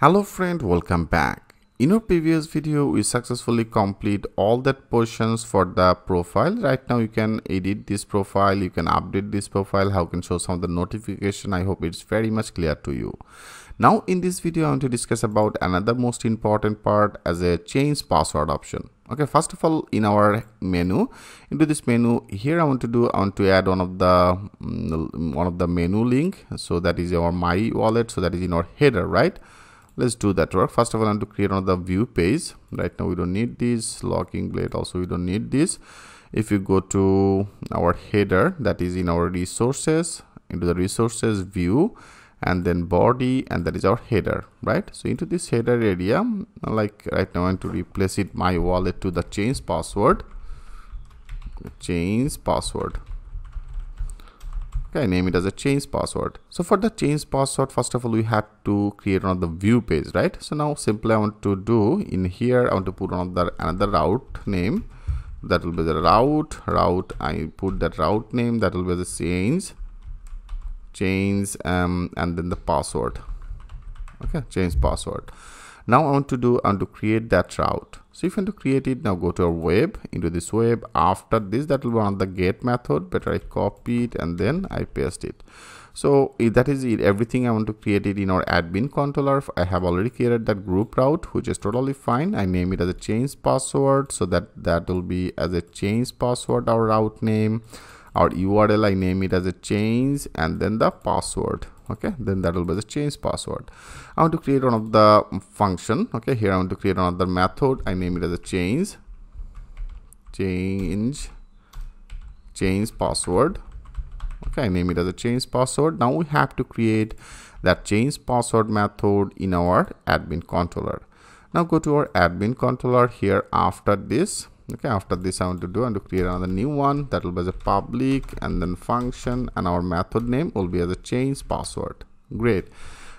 Hello friend, welcome back. In our previous video, we successfully complete all that portions for the profile. Right now you can edit this profile, you can update this profile, how you can show some of the notification. I hope it's very much clear to you. Now in this video, I want to discuss about another most important part as a change password option. Okay, first of all, in our menu, into this menu here, I want to add one of the menu link. So that is our My Wallet. So that is in our header, right? Let's do that work. First of all, I want to create another view page. Right now we don't need this locking blade, also we don't need this. If you go to our header, that is in our resources, into the resources view, and then body, and that is our header, right? So into this header area, like right now I want to replace it My Wallet to the change password. Change password. Okay, name it as a change password. So for the change password, first of all, we had to create another view page, right? So now simply I want to do in here, I want to put another route name. That will be the route. I put that route name. That will be the change, and then the password. Okay, change password. Now I want to create that route. So if you want to create it, now go to our web, into this web. After this, that will be on the get method. Better I copy it and then I paste it. So that is it, everything I want to create it in our admin controller. I have already created that group route, which is totally fine. I name it as a change password. So that will be as a change password, our route name. Our URL, I name it as a change and then the password. Okay, then that will be the change password. I want to create one of the function. Okay, here I want to create another method. I name it as a change password. Okay, I name it as a change password. Now we have to create that change password method in our admin controller. Now go to our admin controller here after this. Okay, after this I want to create another new one. That will be as a public and then function, and our method name will be as a change password. Great.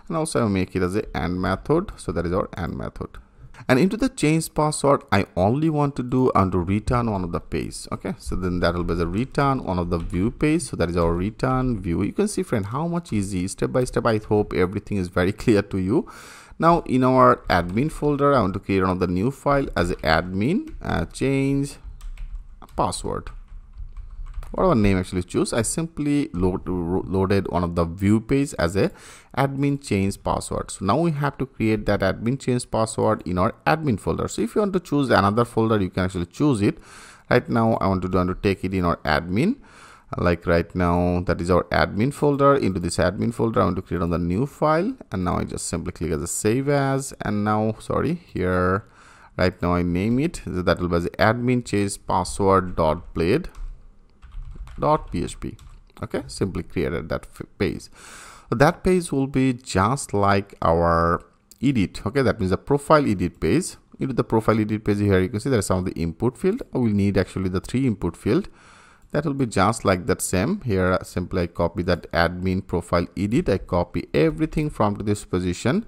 And also I'll make it as a and method. So that is our and method. And into the change password, I only want to do and to return one of the page. Okay, so then that will be the return one of the view page. So that is our return view. You can see, friend, how much easy step by step. I hope everything is very clear to you. Now in our admin folder, I want to create another new file as admin change password. Whatever name actually choose, I simply loaded one of the view page as a admin change password. So now we have to create that admin change password in our admin folder. So if you want to choose another folder, you can actually choose it. Right now I want to take it in our admin. Like right now, that is our admin folder. Into this admin folder, I want to create another new file. And now I just simply click as a save as. And now, sorry, here, right now I name it. So that will be as admin change password dot blade dot php. Okay, simply created that page. That page will be just like our edit. Okay, that means the profile edit page. Into the profile edit page here, you can see there are some of the input field. I will need actually the 3 input field. That will be just like that same. Here simply I copy that admin profile edit. I copy everything from to this position.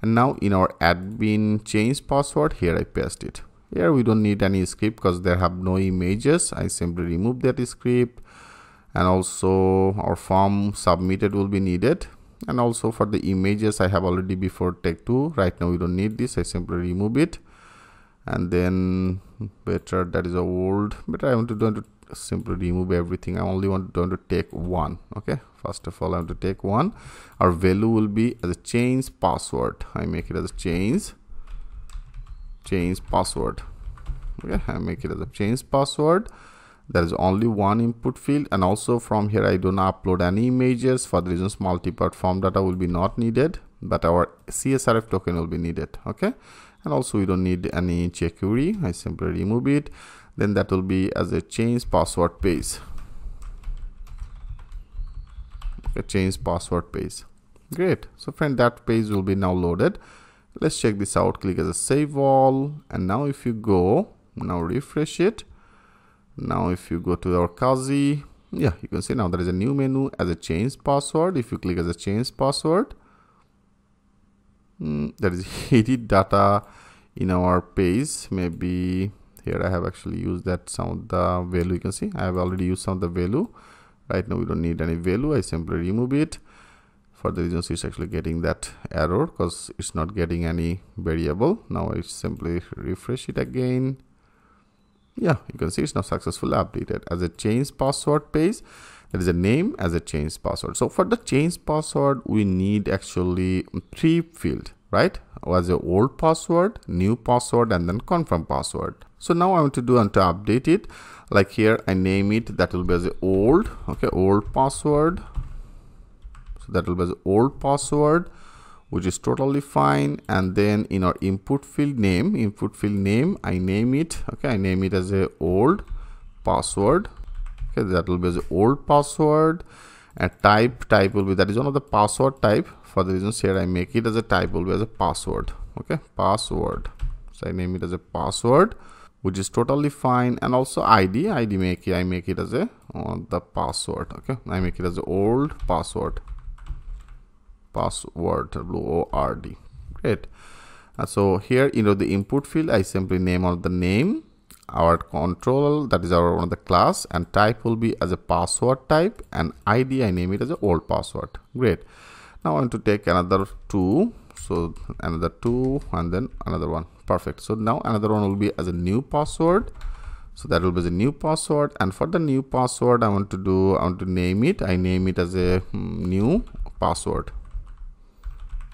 And now in our admin change password, here I paste it. Here we don't need any script because there have no images. I simply remove that script. And also our form submitted will be needed. And also for the images, I have already before take 2. Right now we don't need this. I simply remove it. And then better, that is old. But I want to simply remove everything. I only want to take 1. Okay, first of all I want to take 1. Our value will be as a change password. I make it as a change password. Okay, I make it as a change password. There is only 1 input field, and also from here I do not upload any images for the reasons multi-platform data will be not needed, but our CSRF token will be needed. Okay, and also we don't need any jQuery. I simply remove it. Then that will be as a change password page. Okay, change password page. Great. So friend, that page will be now loaded. Let's check this out. Click as a save all. And now if you go, now refresh it. Now if you go to our Kazi, yeah, you can see now there is a new menu as a change password. If you click as a change password, there is edit data in our page. Maybe here I have actually used that some of the value. You can see I have already used some of the value. Right now we don't need any value. I simply remove it. for the reasons it's actually getting that error because it's not getting any variable. Now I simply refresh it again. Yeah, you can see it's now successfully updated as a change password page. There is a name as a change password. So for the change password, we need actually three fields, right? Was the old password, new password, and then confirm password. So now I want to do and to update it. Like here, I name it, that will be as old, okay, old password. So that will be as old password, which is totally fine. And then in our input field name, I name it, okay, I name it as a old password. Okay, that will be as old password. And type will be, that is one of the password type. For the reasons here, I make it as a type will be as a password, okay, password. So I name it as a password, which is totally fine. And also ID I make it as a the password, okay, I make it as old password, password WORD. Great. And so here, you know, the input field, I simply name out the name, our control, that is our one of the class, and type will be as a password type, and ID I name it as a old password. Great. Now I want to take another two, so another two, and then another one. Perfect. So now another one will be as a new password. So that will be the new password. And for the new password, I want to name it. I name it as a new password.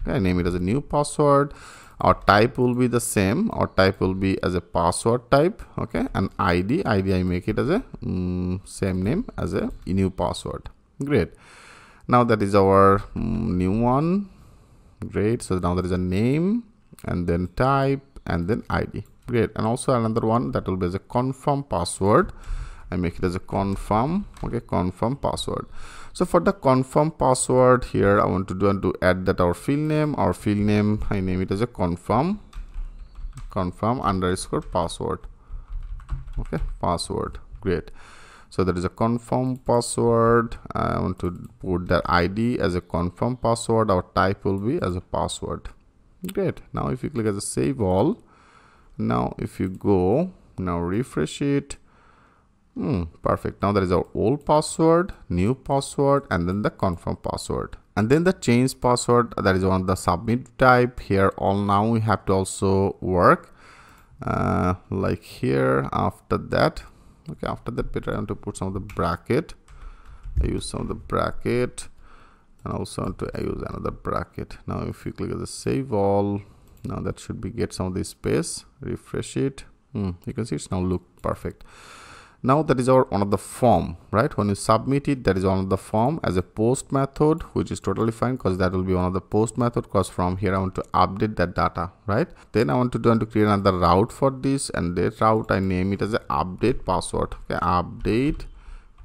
Okay, I name it as a new password. Our type will be the same. Our type will be as a password type. Okay, and ID I make it as a same name as a new password. Great. Now that is our new one. Great. So now there is a name, and then type, and then ID. Great. And also another one that will be as a confirm password. I make it as a confirm, okay, confirm password. So for the confirm password here, I want to do and to add that our field name, I name it as a confirm underscore password, okay, password. Great. So there is a confirm password. I want to put the ID as a confirm password. Our type will be as a password. Great. Now if you click as a save all, now if you go, now refresh it. Perfect. Now there is our old password, new password, and then the confirm password. And then the change password, that is on the submit type here. All now we have to also work like here after that. Okay, after that bit I want to put some of the bracket. I use some of the bracket, and also I use another bracket. Now if you click on the save all, now that should be get some of the space. Refresh it. You can see it's now look perfect. Now that is our one of the form, right? When you submit it, that is one of the form as a post method, which is totally fine because that will be one of the post method, because from here I want to update that data, right? Then I want to do and to create another route for this, and that route I name it as a update password. Okay, update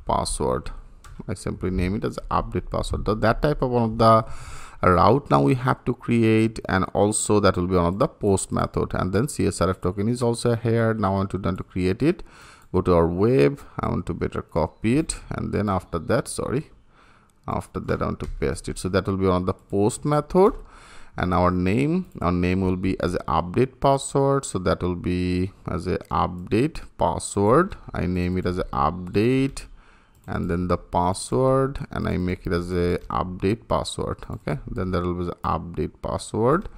password. I simply name it as update password. So that type of one of the route now we have to create, and also that will be one of the post method, and then CSRF token is also here. Now I want to do and to create it. Go to our web. I want to better copy it, and then after that I want to paste it. So that will be on the post method, and our name will be as a update password. So that will be as a update password. I name it as a update, and then the password, and I make it as a update password. Okay, then there will be the update password.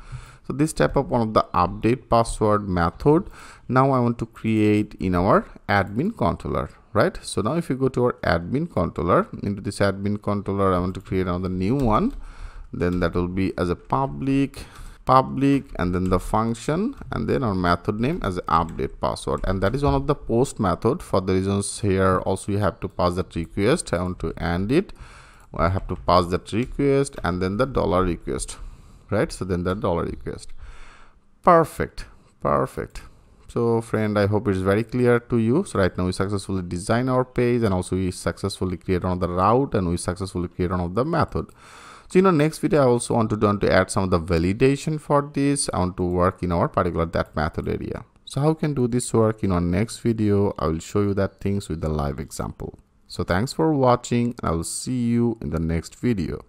So this type of one of the update password method now I want to create in our admin controller, right? So now if you go to our admin controller, into this admin controller I want to create another new one. Then that will be as a public, and then the function, and then our method name as update password, and that is one of the post method. For the reasons here also you have to pass that request. I want to end it. I have to pass that request, and then the dollar request. Right, so then the dollar request. Perfect. So friend, I hope it's very clear to you. So right now we successfully design our page, and also we successfully create another route, and we successfully create another method. So in our next video, I also want to add some of the validation for this. I want to work in our particular that method area. So how can do this work? In our next video, I will show you that things with the live example. So thanks for watching, and I will see you in the next video.